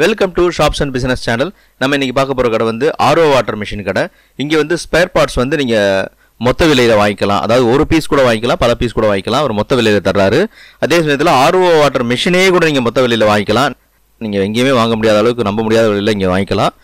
Welcome to Shops and Business Channel. நம்ம இன்னைக்கு பார்க்க போற கடை வந்து RO வாட்டர் மெஷின் கடை. இங்க வந்து ஸ்பேர் பார்ட்ஸ் வந்து நீங்க மொத்த விலையில வாங்கிக்கலாம். அதாவது ஒரு பீஸ் கூட வாங்கிக்கலாம், பல பீஸ் கூட வாங்கிக்கலாம். ஒரு மொத்த விலையில தர்றாரு. அதே சமயத்துல RO வாட்டர் மெஷினே கூட நீங்க மொத்த விலையில வாங்கிக்கலாம். நீங்க எங்கயுமே வாங்க முடியாத அளவுக்கு நம்ப முடியாத விலையில இங்க வாங்கிக்கலாம்.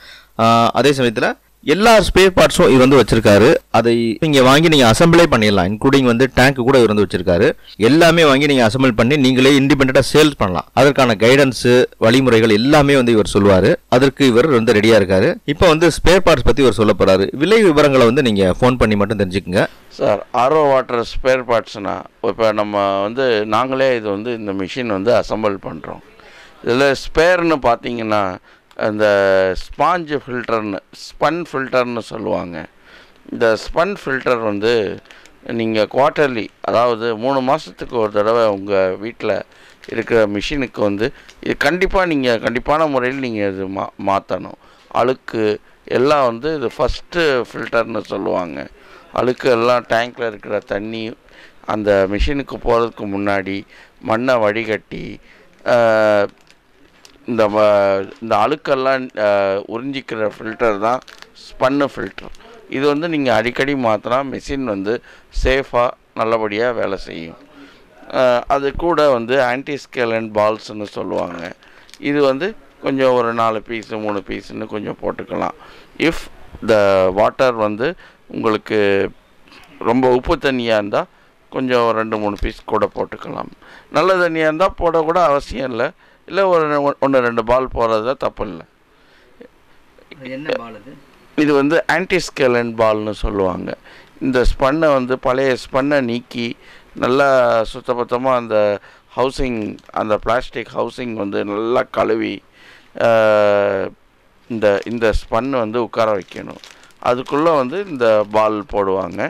அதே சமயத்துல எல்லா ஸ்பேர் பார்ட்ஸும் இவர் வந்து வச்சிருக்காரு. அதை நீங்க வாங்கி நீங்க அசெம்பிளே பண்ணிடலாம். இன்க்ளூடிங் வந்து டேங்க் கூட இவர் வந்து வச்சிருக்காரு. எல்லாமே வாங்கி நீங்க அசெம்பிள் பண்ணி நீங்களே இண்டிபெண்டன்ட்டா சேல்ஸ் பண்ணலாம். அதற்கான கைடன்ஸ் வழிமுறைகள் எல்லாமே வந்து இவர் சொல்லுவாரு. அதற்கு இவர் வந்து ரெடியா இருக்காரு. இப்போ வந்து ஸ்பேர் பார்ட்ஸ் பத்தி இவர் சொல்ல போறாரு. விலை விவரங்களை வந்து நீங்க ஃபோன் பண்ணி மட்டும் தெரிஞ்சுக்குங்க. சார், RO வாட்டர் ஸ்பேர் பார்ட்ஸ்னா இப்போ நம்ம வந்து நாங்களே இது வந்து இந்த மிஷின் வந்து அசெம்பிள் பண்றோம். இதுல ஸ்பேர்னு பாத்தீங்கன்னா அந்த ஸ்பாஞ்சு ஃபில்டர்னு ஸ்பன் ஃபில்டர்னு சொல்லுவாங்க. இந்த ஸ்பன் ஃபில்டர் வந்து நீங்கள் குவார்ட்டர்லி, அதாவது 3 மாதத்துக்கு ஒரு தடவை உங்கள் வீட்டில் இருக்கிற மிஷினுக்கு வந்து இது கண்டிப்பாக நீங்கள் கண்டிப்பான முறையில் நீங்கள் இது மாற்றணும். அழுக்கு எல்லாம் வந்து இது ஃபஸ்ட்டு ஃபில்டர்னு சொல்லுவாங்க. அழுக்கு எல்லாம் டேங்கில் இருக்கிற தண்ணி அந்த மிஷினுக்கு போகிறதுக்கு முன்னாடி மண்ணை வடிகட்டி இந்த அழுக்கெல்லாம் உறிஞ்சிக்கிற ஃபில்டர் தான் ஸ்பன்னு ஃபில்டர். இது வந்து நீங்கள் அடிக்கடி மாற்றினா மிஷின் வந்து சேஃபாக நல்லபடியாக வேலை செய்யும். அது கூட வந்து ஆன்டி ஸ்கேலன் பால்ஸ்ன்னு சொல்லுவாங்க. இது வந்து கொஞ்சம் ஒரு 4 பீஸு 3 பீஸுன்னு கொஞ்சம் போட்டுக்கலாம். இஃப் த வாட்டர் வந்து உங்களுக்கு ரொம்ப உப்பு தண்ணியாக இருந்தால் கொஞ்சம் 2-3 பீஸ் கூட போட்டுக்கலாம். நல்ல தண்ணியாக இருந்தால் போடக்கூட அவசியம் இல்லை. இல்லை, ஒரு 1-2 பால் போகிறது தான் தப்பு இல்லை. என்ன பால் அது? இது வந்து ஆன்டி ஸ்கேலன் பால்னு சொல்லுவாங்க. இந்த ஸ்பன்னை வந்து பழைய ஸ்பன்னை நீக்கி நல்லா சுத்தபத்தமாக அந்த ஹவுசிங், அந்த பிளாஸ்டிக் ஹவுசிங் வந்து நல்லா கழுவி இந்த இந்த ஸ்பன்னை வந்து உட்கார வைக்கணும். அதுக்குள்ளே வந்து இந்த பால் போடுவாங்க.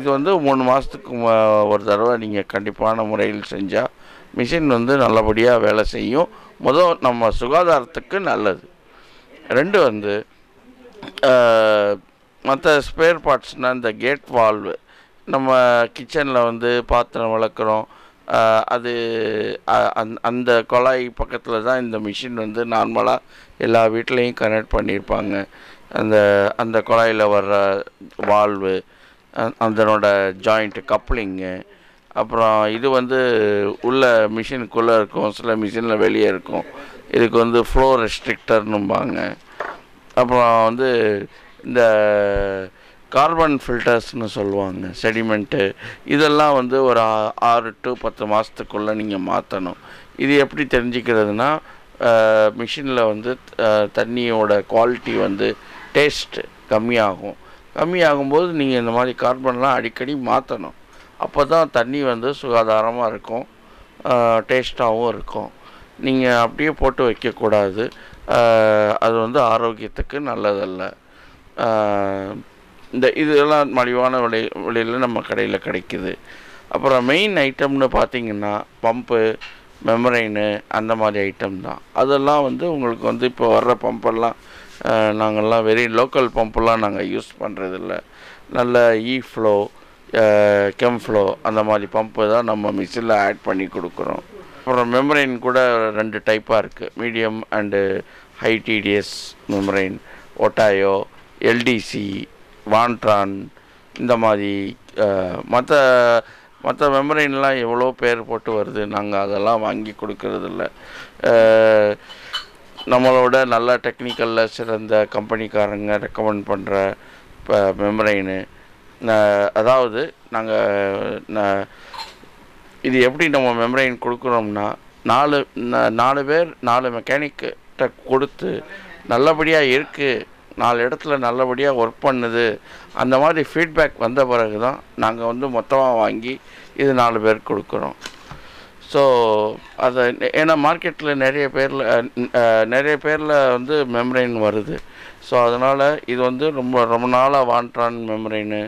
இது வந்து 3 மாதத்துக்கு ஒரு தடவை நீங்கள் கண்டிப்பான முறையில் செஞ்சால் மிஷின் வந்து நல்லபடியாக வேலை செய்யும். முதல் நம்ம சுகாதாரத்துக்கு நல்லது. 2 வந்து மற்ற ஸ்பேர் பார்ட்ஸ்னால் இந்த கேட் வால்வு, நம்ம கிச்சனில் வந்து பாத்திரம் விளக்குறோம். அது அந்த குழாய் பக்கத்தில் தான் இந்த மிஷின் வந்து நார்மலாக எல்லா வீட்லேயும் கனெக்ட் பண்ணியிருப்பாங்க. அந்த அந்த குழாயில் வர்ற வால்வு, அதனோட ஜாயிண்ட்டு கப்ளிங்கு, அப்புறம் இது வந்து உள்ள மிஷினுக்குள்ளே இருக்கும், சில மிஷினில் வெளியே இருக்கும். இதுக்கு வந்து ஃப்ளோ ரெஸ்ட்ரிக்டர்னும்பாங்க. அப்புறம் வந்து இந்த கார்பன் ஃபில்டர்ஸ்னு சொல்லுவாங்க, செடிமெண்ட்டு. இதெல்லாம் வந்து ஒரு 6 to 10 மாதத்துக்குள்ளே நீங்கள் மாற்றணும். இது எப்படி தெரிஞ்சுக்கிறதுனா, மிஷினில் வந்து தண்ணியோட குவாலிட்டி வந்து டேஸ்ட் கம்மியாகும். கம்மியாகும்போது நீங்கள் இந்த மாதிரி கார்பன்லாம் அடிக்கடி மாற்றணும். அப்போ தான் தண்ணி வந்து சுகாதாரமாக இருக்கும், டேஸ்ட்டாகவும் இருக்கும். நீங்கள் அப்படியே போட்டு வைக்கக்கூடாது. அது வந்து ஆரோக்கியத்துக்கு நல்லதல்ல. இந்த இதெல்லாம் மலிவான விலையில் நம்ம கடையில் கிடைக்குது. அப்புறம் மெயின் ஐட்டம்னு பார்த்திங்கன்னா பம்பு, மெம்பரைனு, அந்த மாதிரி ஐட்டம் தான். அதெல்லாம் வந்து உங்களுக்கு வந்து இப்போ வர்ற பம்பெல்லாம் நாங்கள்லாம் வெரி லோக்கல் பம்பெல்லாம் நாங்கள் யூஸ் பண்ணுறதில்ல. நல்ல ஈஃப்ளோ, கெம்ஃப்ளோ அந்த மாதிரி பம்பு தான் நம்ம மிஷினில் ஆட் பண்ணி கொடுக்குறோம். அப்புறம் மெம்பரைன் கூட 2 டைப்பாக இருக்குது, medium and high TDS membrane. ஒட்டாயோ, எல்டிசி, வான்ட்ரான், இந்த மாதிரி மற்ற மெம்பரைன்லாம் எவ்வளோ பேர் போட்டு வருது. நாங்கள் அதெல்லாம் வாங்கி கொடுக்கறதில்ல. நம்மளோட நல்ல டெக்னிக்கலில் சிறந்த கம்பெனிக்காரங்க ரெக்கமெண்ட் பண்ணுற இப்போ மெம்பரைனு, அதாவது நாங்கள் இது எப்படி நம்ம மெம்பரைன் கொடுக்குறோம்னா, 4 பேர் 4 மெக்கானிக்கிட்ட கொடுத்து நல்லபடியாக இருக்குது, 4 இடத்துல நல்லபடியாக ஒர்க் பண்ணுது, அந்த மாதிரி ஃபீட்பேக் வந்த பிறகு தான் நாங்கள் வந்து மொத்தமாக வாங்கி இது 4 பேருக்கு கொடுக்குறோம். ஸோ அதை ஏன்னா மார்க்கெட்டில் நிறைய பேரில் வந்து மெம்பரைன் வருது. ஸோ அதனால் இது வந்து ரொம்ப ரொம்ப நாளாக வான்ட்ரான் மெம்பரைனு,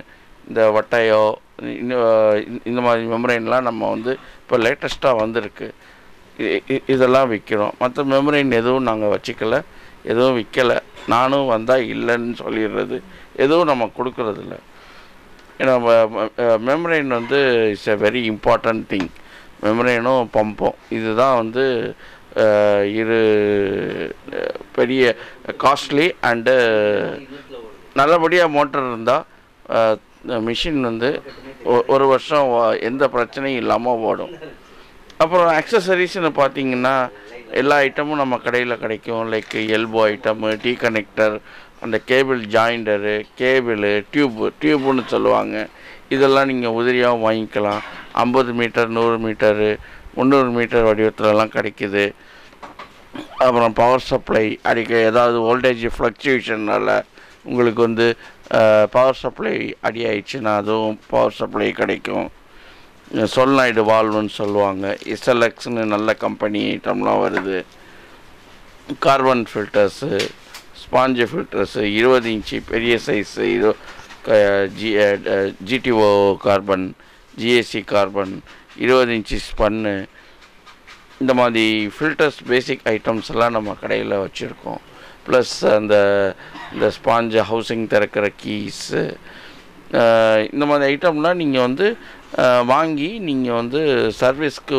இந்த வட்டையோ, இந்த மாதிரி மெம்பரைன்லாம் நம்ம வந்து இப்போ லேட்டஸ்ட்டாக வந்திருக்கு. இதெல்லாம் விற்கிறோம். மற்ற மெம்பரைன் எதுவும் நாங்கள் வச்சுக்கலை, எதுவும் விற்கலை. நானும் வந்தால் இல்லைன்னு சொல்லிடுறது, எதுவும் நம்ம கொடுக்கறதில்ல. ஏன்னா மெம்பரைன் வந்து it's a very important thing. மெம்பரைனும் பம்பும் இதுதான் வந்து very costly and நல்லபடியா மோட்டார் இருந்தா machine வந்து ஒரு வருஷம் எந்த பிரச்சனையும் இல்லாம ஓடும் அப்புறம் accessories னு பாத்தீங்கன்னா எல்லா ஐட்டமும் நம்ம கடையில கிடைக்கும் like elbow item T connector அந்த கேபிள் ஜாயிண்டர் கேபிள் டியூப் னு சொல்வாங்க இதெல்லாம் நீங்க உதிரியா வாங்கிக்கலாம் 50 மீட்டர் 100 மீட்டர் 300 மீட்டர் வடிவத்துல எல்லாம் கிடைக்குது அப்புறம் பவர் சப்ளை அடிக்கு ஏதாவது வோல்டேஜ் ஃப்ளக்சுவேஷனால உங்களுக்கு வந்து பவர் சப்ளை அடியாயிச்சுனா அதுவும் பவர் சப்ளை கிடைக்கும் solenoid valve னு சொல்வாங்க SLX னு நல்ல கம்பெனி ஐட்டம்லாம் வருது carbon filters sponge filters 20 inch பெரிய size GTO carbon GAC carbon 20 inch spun இந்த மாதிரி filters basic items எல்லாம் நம்ம கடையில வச்சிருக்கோம் plus அந்த sponge housing தரக்குற keys இந்த மாதிரி ஐட்டம்லாம் நீங்க வந்து வாங்கி நீங்க வந்து சர்வீஸ்க்கு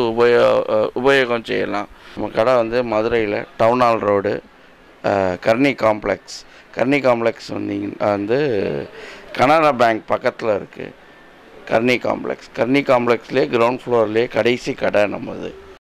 உபயோகம் செய்யலாம் நம்ம கடை வந்து மதுரையில Town Hall Road Gurney Complex vandinga Canara Bank pakkathula irukku Gurney Complex ground floor le kadaisi kada nammudhu